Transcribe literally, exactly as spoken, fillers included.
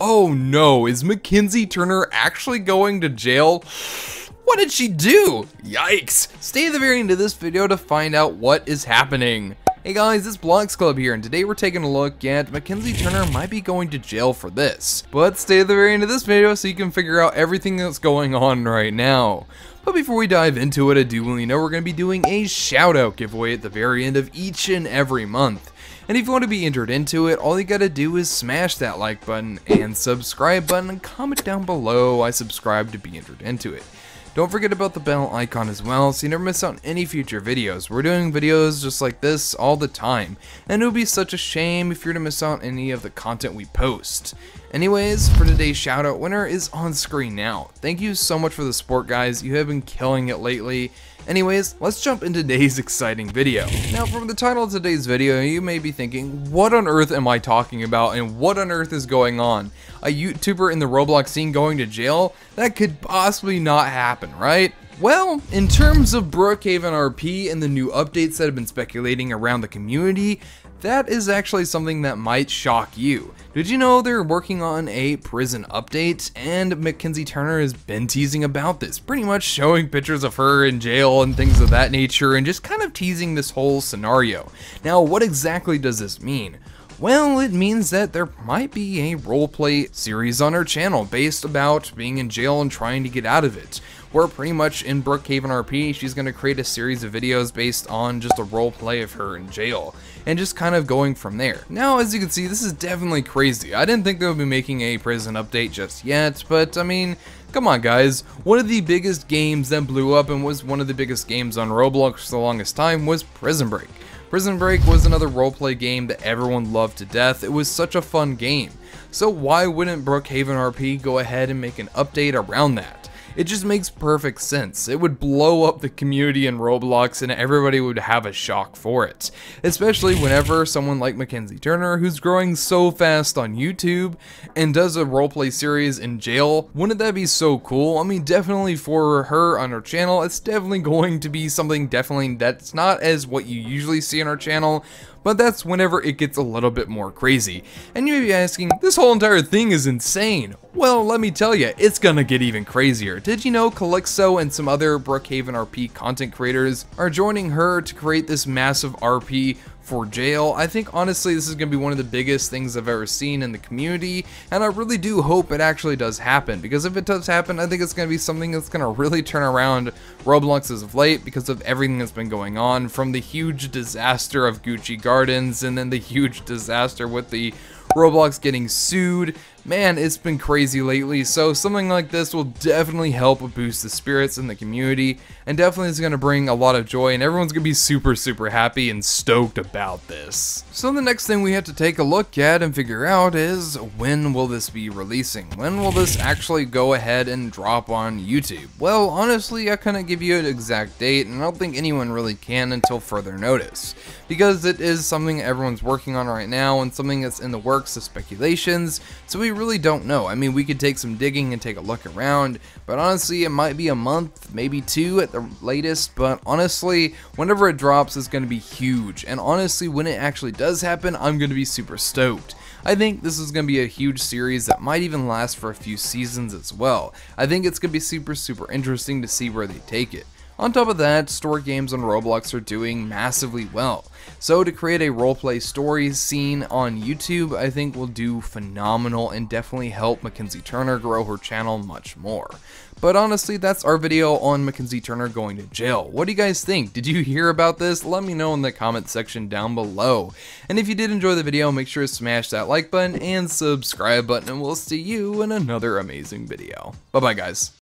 Oh no, is Mackenzie Turner actually going to jail? What did she do? Yikes! Stay to the very end of this video to find out what is happening. Hey guys, it's Blox Club here, and today we're taking a look at Mackenzie Turner might be going to jail for this. But stay to the very end of this video so you can figure out everything that's going on right now. But before we dive into it, I do want you to know we're going to be doing a shout-out giveaway at the very end of each and every month. And if you want to be entered into it, all you gotta do is smash that like button and subscribe button and comment down below I subscribe to be entered into it. Don't forget about the bell icon as well, so you never miss out on any future videos. We're doing videos just like this all the time, and it would be such a shame if you're to miss out on any of the content we post. Anyways, for today's shoutout winner is on screen now. Thank you so much for the support, guys. You have been killing it lately. Anyways, let's jump into today's exciting video. Now, from the title of today's video, you may be thinking, what on earth am I talking about and what on earth is going on? A YouTuber in the Roblox scene going to jail? That could possibly not happen, right? Well, in terms of Brookhaven R P and the new updates that have been speculating around the community, that is actually something that might shock you. Did you know they're working on a prison update, and Mackenzie Turner has been teasing about this, pretty much showing pictures of her in jail and things of that nature and just kind of teasing this whole scenario. Now, what exactly does this mean? Well, it means that there might be a roleplay series on her channel based about being in jail and trying to get out of it. Where pretty much in Brookhaven R P, she's going to create a series of videos based on just a roleplay of her in jail and just kind of going from there. Now, as you can see, this is definitely crazy. I didn't think they would be making a prison update just yet, but I mean, come on guys, one of the biggest games that blew up and was one of the biggest games on Roblox for the longest time was Prison Break. Prison Break was another roleplay game that everyone loved to death. It was such a fun game. So why wouldn't Brookhaven R P go ahead and make an update around that? It just makes perfect sense. It would blow up the community in Roblox and everybody would have a shock for it. Especially whenever someone like Mackenzie Turner, who's growing so fast on YouTube and does a roleplay series in jail, wouldn't that be so cool? I mean, definitely for her on her channel, it's definitely going to be something definitely that's not as what you usually see on our channel, but that's whenever it gets a little bit more crazy. And you may be asking, this whole entire thing is insane. Well, let me tell you, it's gonna get even crazier. Did you know Calyxo and some other Brookhaven R P content creators are joining her to create this massive R P for jail? I think honestly this is going to be one of the biggest things I've ever seen in the community, and I really do hope it actually does happen, because if it does happen, I think it's going to be something that's going to really turn around Roblox as of late because of everything that's been going on, from the huge disaster of Gucci Gardens and then the huge disaster with the Roblox getting sued. Man, it's been crazy lately, so something like this will definitely help boost the spirits in the community, and definitely is going to bring a lot of joy, and everyone's going to be super super happy and stoked about this. So the next thing we have to take a look at and figure out is, when will this be releasing? When will this actually go ahead and drop on YouTube? Well, honestly, I couldn't give you an exact date, and I don't think anyone really can until further notice, because it is something everyone's working on right now, and something that's in the works of speculations, so we really don't know. I mean, we could take some digging and take a look around, but honestly it might be a month, maybe two at the latest, but honestly whenever it drops it's going to be huge, and honestly when it actually does happen I'm going to be super stoked. I think this is going to be a huge series that might even last for a few seasons as well. I think it's going to be super super interesting to see where they take it. On top of that, store games on Roblox are doing massively well, so to create a roleplay story scene on YouTube I think will do phenomenal and definitely help Mackenzie Turner grow her channel much more. But honestly, that's our video on Mackenzie Turner going to jail. What do you guys think? Did you hear about this? Let me know in the comment section down below. And if you did enjoy the video, make sure to smash that like button and subscribe button, and we'll see you in another amazing video. Bye bye guys.